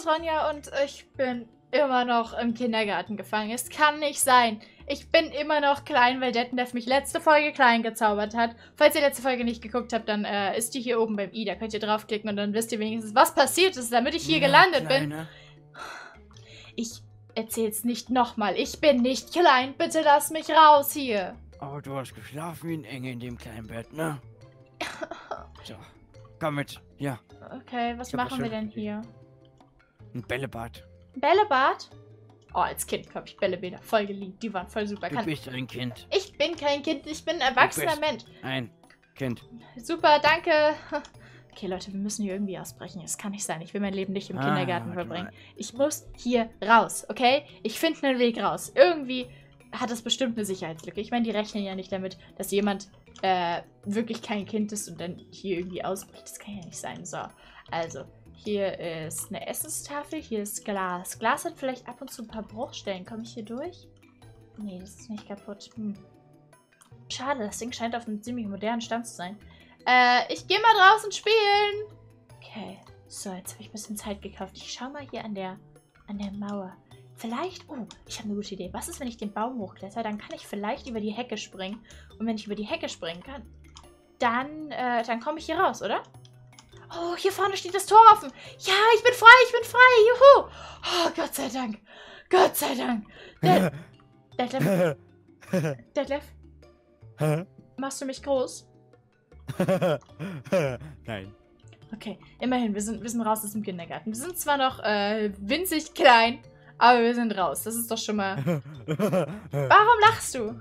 ist Ronja und ich bin immer noch im Kindergarten gefangen. Es kann nicht sein. Ich bin immer noch klein, weil Detlef mich letzte Folge klein gezaubert hat. Falls ihr letzte Folge nicht geguckt habt, dann ist die hier oben beim i. Da könnt ihr draufklicken und dann wisst ihr wenigstens, was passiert ist, damit ich hier gelandet bin. Ich erzähl's nicht nochmal. Ich bin nicht klein. Bitte lass mich raus hier. Aber du hast geschlafen wie ein Engel in dem kleinen Bett, ne? So, komm mit. Ja. Okay, was machen wir denn hier? Ein Bällebad. Bällebad? Oh, als Kind habe ich Bällebäder voll geliebt. Die waren voll super. Du bist ein Kind. Ich bin kein Kind, ich bin ein erwachsener Mensch. Ein Kind. Super, danke. Okay, Leute, wir müssen hier irgendwie ausbrechen. Es kann nicht sein. Ich will mein Leben nicht im Kindergarten verbringen. Mal. Ich muss hier raus, okay? Ich finde einen Weg raus. Irgendwie hat das bestimmt eine Sicherheitslücke. Ich meine, die rechnen ja nicht damit, dass jemand wirklich kein Kind ist und dann hier irgendwie ausbricht. Das kann ja nicht sein. So, also... Hier ist eine Essenstafel, hier ist Glas. Glas hat vielleicht ab und zu ein paar Bruchstellen. Komme ich hier durch? Nee, das ist nicht kaputt. Hm. Schade, das Ding scheint auf einem ziemlich modernen Stand zu sein. Ich gehe mal draußen spielen. Okay, so, jetzt habe ich ein bisschen Zeit gekauft. Ich schaue mal hier an der Mauer. Vielleicht, oh, ich habe eine gute Idee. Was ist, wenn ich den Baum hochkletter? Dann kann ich vielleicht über die Hecke springen. Und wenn ich über die Hecke springen kann, dann komme ich hier raus, oder? Oh, hier vorne steht das Tor offen. Ja, ich bin frei, juhu. Oh, Gott sei Dank, Gott sei Dank. Detlef, machst du mich groß? Nein. Okay, immerhin, wir sind raus aus dem Kindergarten. Wir sind zwar noch winzig klein, aber wir sind raus. Das ist doch schon mal... Warum lachst du?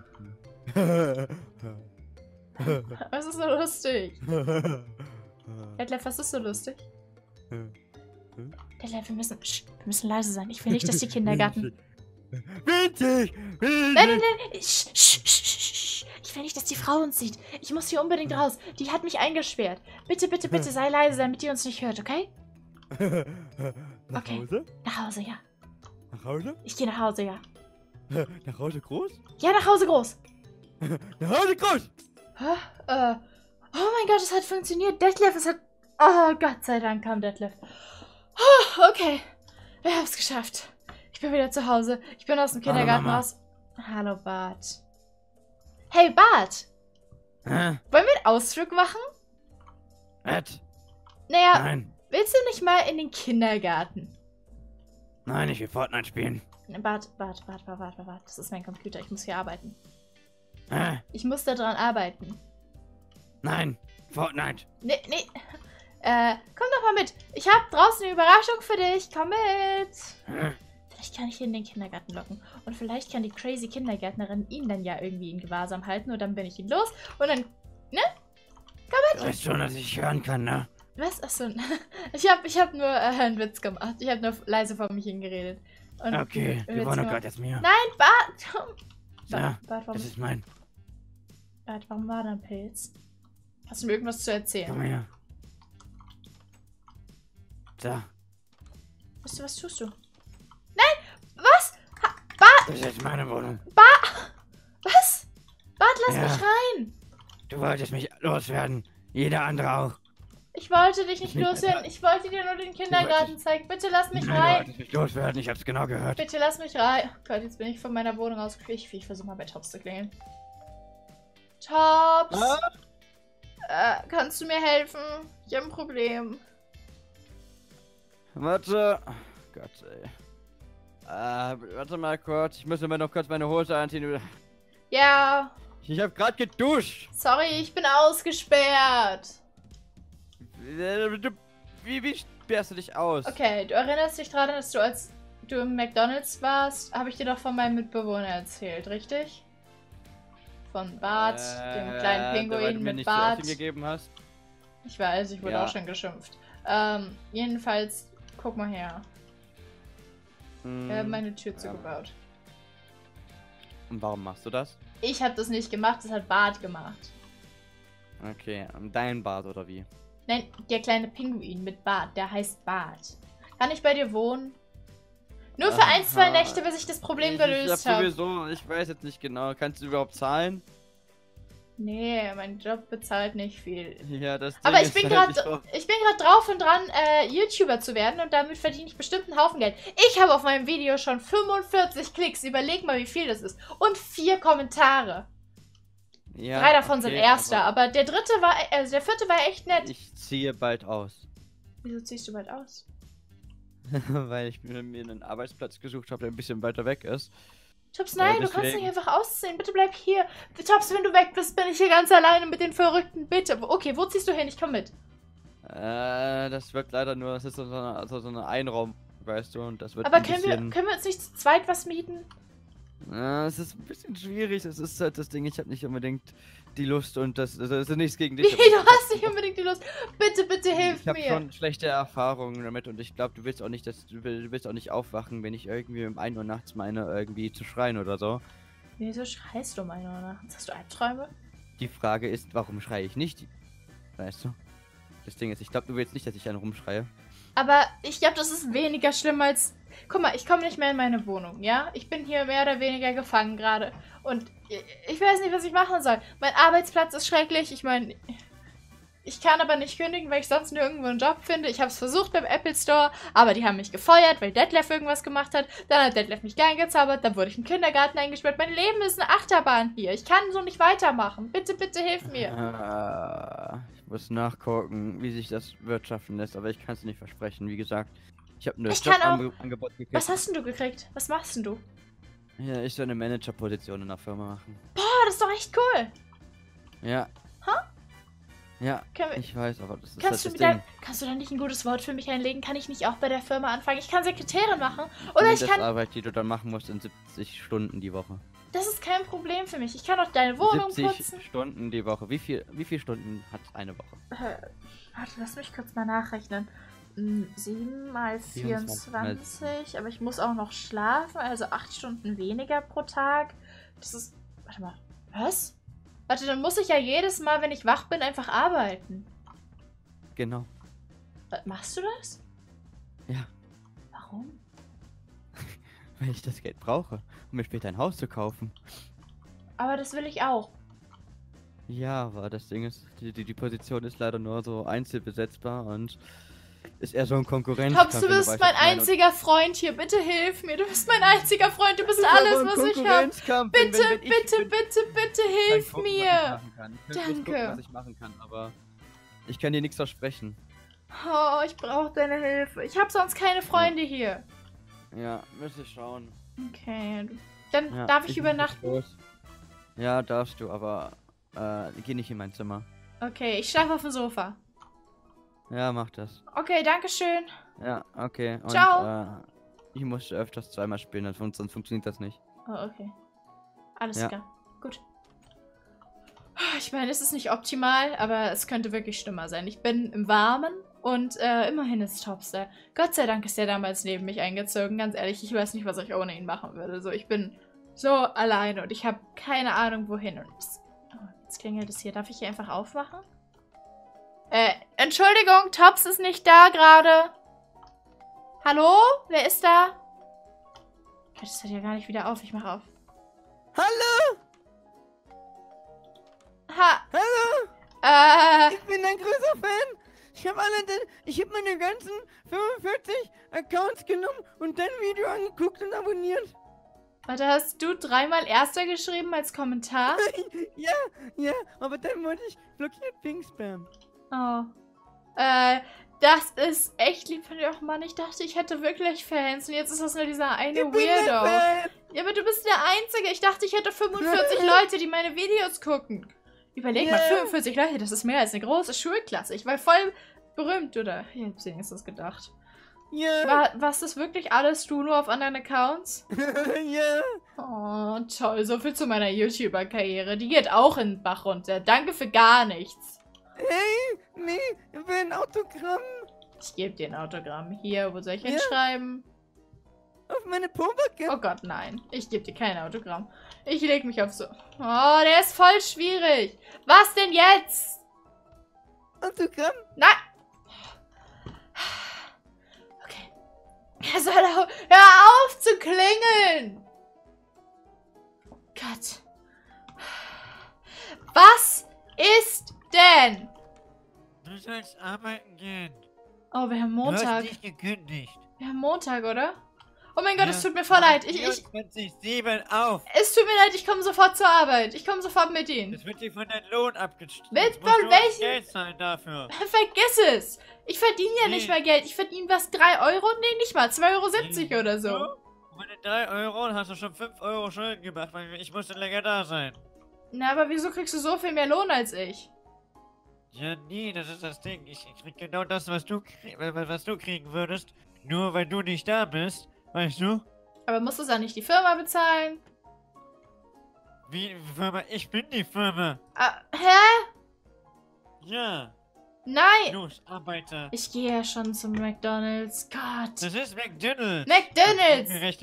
Das ist so lustig. Detlef, was ist so lustig? Detlef, wir müssen leise sein. Ich will nicht, dass die Kindergarten... Winzig! Nein! Ich will nicht, dass die Frau uns sieht. Ich muss hier unbedingt raus. Die hat mich eingesperrt. Bitte, bitte, bitte, sei leise, damit die uns nicht hört, okay? Nach Hause? Nach Hause, ja. Nach Hause? Ich gehe nach Hause, ja. Nach Hause groß? Ja, nach Hause groß. Nach Hause groß! Hä? Oh mein Gott, es hat funktioniert. Detlef, es hat... Oh, Gott sei Dank kam Detlef. Oh, okay, wir haben es geschafft. Ich bin wieder zu Hause. Ich bin aus dem Kindergarten raus. Hallo, Bart. Hey, Bart. Wollen wir einen Ausflug machen? Was? Naja, nein. Willst du nicht mal in den Kindergarten? Nein, ich will Fortnite spielen. Bart. Das ist mein Computer. Ich muss hier arbeiten. Ich muss da dran arbeiten. Nein, Fortnite. Nee. Komm doch mal mit. Ich habe draußen eine Überraschung für dich. Komm mit. Vielleicht kann ich ihn in den Kindergarten locken. Und vielleicht kann die crazy Kindergärtnerin ihn dann ja irgendwie in Gewahrsam halten. Und dann bin ich ihn los. Und dann, ne? Komm mit. Du weißt schon, dass ich hören kann, ne? Was? Achso. Ich hab nur einen Witz gemacht. Ich habe nur leise vor mich hingeredet. Und okay, wir wollen doch gerade erst mir. Nein, Bart. Ja, Bart, warum? Das ist mein. Bart, warum war da ein Pilz? Hast du mir irgendwas zu erzählen? Komm her. Da. Weißt du, was tust du? Nein! Was? Bart! Das ist jetzt meine Wohnung. Bart! Was? Bart, lass mich rein! Du wolltest mich loswerden. Jeder andere auch. Ich wollte dich nicht loswerden. Ich wollte dir nur den Kindergarten zeigen. Bitte lass mich rein. Du wolltest mich loswerden. Ich hab's genau gehört. Bitte lass mich rein. Oh Gott, jetzt bin ich von meiner Wohnung ausgefliegt. Ich versuche mal bei Tops zu klingeln. Tops! Ah? Kannst du mir helfen? Ich habe ein Problem. Warte. Gott, ey. Warte mal kurz. Ich muss mir noch kurz meine Hose anziehen. Ja. Ich habe gerade geduscht. Sorry, ich bin ausgesperrt. Wie sperrst du dich aus? Okay, du erinnerst dich daran, dass du, als du im McDonald's warst, habe ich dir doch von meinem Mitbewohner erzählt, richtig? Von Bart, dem kleinen Pinguin mit Bart. Hast. Ich weiß, ich wurde auch schon geschimpft. Jedenfalls, guck mal her. Wir haben meine Tür zugebaut. Und warum machst du das? Ich habe das nicht gemacht, das hat Bart gemacht. Okay, dein Bart oder wie? Nein, der kleine Pinguin mit Bart, der heißt Bart. Kann ich bei dir wohnen? Nur für 1, 2 Nächte, bis ich das Problem gelöst habe. Ich weiß jetzt nicht genau. Kannst du überhaupt zahlen? Nee, mein Job bezahlt nicht viel. Ja, das Ding. Aber ich bin gerade drauf und dran, YouTuber zu werden und damit verdiene ich bestimmt einen Haufen Geld. Ich habe auf meinem Video schon 45 Klicks. Überleg mal, wie viel das ist. Und 4 Kommentare. Ja, 3 davon sind Erster, aber der dritte war, der vierte war echt nett. Ich ziehe bald aus. Wieso ziehst du bald aus? Weil ich mir einen Arbeitsplatz gesucht habe, der ein bisschen weiter weg ist. Tops, nein, deswegen... du kannst nicht einfach ausziehen. Bitte bleib hier. Tops, wenn du weg bist, bin ich hier ganz alleine mit den Verrückten. Bitte. Okay, wo ziehst du hin? Ich komme mit. Das wird leider nur, das ist so eine, also so eine Einraum, weißt du, und das wird. Aber ein können wir uns nicht zu zweit was mieten? Es ist ein bisschen schwierig. Es ist halt das Ding. Ich habe nicht unbedingt die Lust und das, also das ist nichts gegen dich. Du hast nicht unbedingt die Lust. Bitte, bitte hilf mir. Ich habe schon schlechte Erfahrungen damit und ich glaube, du willst auch nicht, dass du willst auch nicht aufwachen, wenn ich irgendwie um 1 Uhr nachts meine irgendwie zu schreien oder so. Wieso schreist du um 1 Uhr nachts? Hast du Albträume? Die Frage ist, warum schreie ich nicht? Weißt du? Das Ding ist, ich glaube, du willst nicht, dass ich dann rumschreie. Aber ich glaube, das ist weniger schlimm als... Guck mal, ich komme nicht mehr in meine Wohnung, ja? Ich bin hier mehr oder weniger gefangen gerade. Und ich weiß nicht, was ich machen soll. Mein Arbeitsplatz ist schrecklich. Ich meine, ich kann aber nicht kündigen, weil ich sonst nirgendwo einen Job finde. Ich habe es versucht beim Apple Store, aber die haben mich gefeuert, weil Detlef irgendwas gemacht hat. Dann hat Detlef mich klein gezaubert, dann wurde ich im Kindergarten eingesperrt. Mein Leben ist eine Achterbahn hier. Ich kann so nicht weitermachen. Bitte, bitte hilf mir. Ich muss nachgucken, wie sich das wirtschaften lässt, aber ich kann es nicht versprechen, wie gesagt. Ich habe nur Jobangebot gekriegt. Was hast denn du gekriegt? Was machst denn du? Ja, ich soll eine Managerposition in der Firma machen. Boah, das ist doch echt cool. Ja. Ha? Ja, ich weiß, aber das ist halt das Ding. Kannst du da nicht ein gutes Wort für mich einlegen? Kann ich nicht auch bei der Firma anfangen? Ich kann Sekretärin machen. Oder nee, ich kann... Das Arbeit, die du dann machen musst in 70 Stunden die Woche. Das ist kein Problem für mich. Ich kann auch deine Wohnung 70 putzen. 70 Stunden die Woche. Wie viel Stunden hat eine Woche? Warte, lass mich kurz mal nachrechnen. 7 mal 24, aber ich muss auch noch schlafen, also 8 Stunden weniger pro Tag. Das ist... Warte mal, was? Warte, dann muss ich ja jedes Mal, wenn ich wach bin, einfach arbeiten. Genau. Machst du das? Ja. Warum? Weil ich das Geld brauche, um mir später ein Haus zu kaufen. Aber das will ich auch. Ja, aber das Ding ist, die Position ist leider nur so einzelbesetzbar und ist eher so ein Konkurrenzkampf. Tops, du bist mein einziger Freund hier. Bitte hilf mir. Du bist mein einziger Freund. Du bist alles, was ich habe. Bitte, bitte, bitte, bitte hilf mir. Danke. Was ich machen kann, aber ich kann dir nichts versprechen. Oh, ich brauche deine Hilfe. Ich habe sonst keine Freunde hier. Ja, müsste ich schauen. Okay. Dann darf ich übernachten? Ja, darfst du, aber geh nicht in mein Zimmer. Okay, ich schlafe auf dem Sofa. Ja, mach das. Okay, danke schön. Ja, okay. Und, ciao. Ich muss öfters zweimal spielen, sonst funktioniert das nicht. Oh, okay. Alles klar. Gut. Ich meine, es ist nicht optimal, aber es könnte wirklich schlimmer sein. Ich bin im Warmen und immerhin ist Tops da. Gott sei Dank ist der damals neben mich eingezogen. Ganz ehrlich, ich weiß nicht, was ich ohne ihn machen würde. So, ich bin so alleine und ich habe keine Ahnung, wohin. Und jetzt klingelt es hier. Darf ich hier einfach aufwachen? Entschuldigung, Tops ist nicht da gerade. Hallo? Wer ist da? Das hört ja gar nicht wieder auf. Ich mache auf. Hallo? Hallo? Ich bin ein großer Fan. Ich hab meine ganzen 45 Accounts genommen und dein Video angeguckt und abonniert. Warte, hast du dreimal Erster geschrieben als Kommentar? Ja, aber dann wurde ich blockiert wegen Spam. Oh. Das ist echt lieb von dir. Oh Mann, ich dachte, ich hätte wirklich Fans. Und jetzt ist das nur dieser eine Weirdo. Ja, aber du bist der Einzige. Ich dachte, ich hätte 45 Leute, die meine Videos gucken. Überleg mal, 45 Leute, das ist mehr als eine große Schulklasse. Ich war voll berühmt, oder? Ich hab's wenigstens gedacht. Warst das wirklich alles du nur auf anderen Accounts? Oh, toll. So viel zu meiner YouTuber-Karriere. Die geht auch in den Bach runter. Danke für gar nichts. Hey, nee, ich will ein Autogramm. Ich gebe dir ein Autogramm. Hier, wo soll ich hinschreiben? Auf meine Pobacke. Oh Gott, nein. Ich gebe dir kein Autogramm. Ich lege mich auf so... Oh, der ist voll schwierig. Was denn jetzt? Autogramm? Nein. Okay. Er soll hör auf zu klingeln. Gott. Was ist denn? Du sollst arbeiten gehen. Oh, wir haben Montag. Du hast dich gekündigt. Wir haben Montag, oder? Oh mein Gott, ja, es tut mir voll leid. Es tut mir leid, ich komme sofort zur Arbeit. Ich komme sofort mit Ihnen. Es wird dir von deinem Lohn abgestrichen. Mit von welchem? Geld sein dafür. Vergiss es. Ich verdiene ja nicht mal Geld. Ich verdiene was, 3 Euro? Nee, nicht mal. 2,70 Euro oder so. Von den 3 Euro hast du schon 5 Euro Schulden gemacht, weil ich musste länger da sein. Na, aber wieso kriegst du so viel mehr Lohn als ich? Ja, nee, das ist das Ding. Ich krieg genau das, was du kriegen würdest, nur weil du nicht da bist. Weißt du? Aber musst du es auch nicht die Firma bezahlen? Wie Firma? Ich bin die Firma. Ah, hä? Ja. Nein. Los, Arbeiter. Ich gehe ja schon zum McDonald's. Gott. Das ist McDonald's. McDonald's.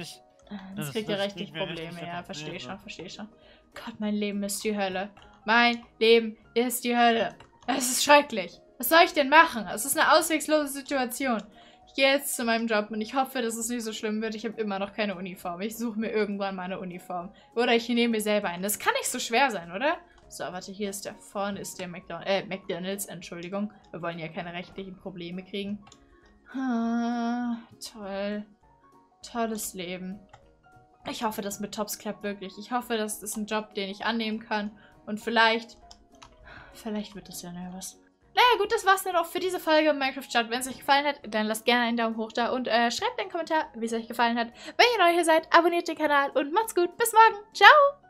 Das kriegt ihr richtig Probleme. Ja, verstehe schon, verstehe schon. Gott, mein Leben ist die Hölle. Mein Leben ist die Hölle. Es ist schrecklich. Was soll ich denn machen? Es ist eine auswegslose Situation. Ich gehe jetzt zu meinem Job und ich hoffe, dass es nicht so schlimm wird. Ich habe immer noch keine Uniform. Ich suche mir irgendwann meine Uniform. Oder ich nehme mir selber eine. Das kann nicht so schwer sein, oder? So, warte, hier ist der, vorne ist der McDonald's, Entschuldigung. Wir wollen ja keine rechtlichen Probleme kriegen. Ah, toll. Tolles Leben. Ich hoffe, das mit Tops klappt wirklich. Ich hoffe, das ist ein Job, den ich annehmen kann. Und vielleicht wird das ja noch was. Naja, gut, das war's dann auch für diese Folge Minecraft Stadt. Wenn es euch gefallen hat, dann lasst gerne einen Daumen hoch da und schreibt einen Kommentar, wie es euch gefallen hat. Wenn ihr neu hier seid, abonniert den Kanal und macht's gut. Bis morgen. Ciao!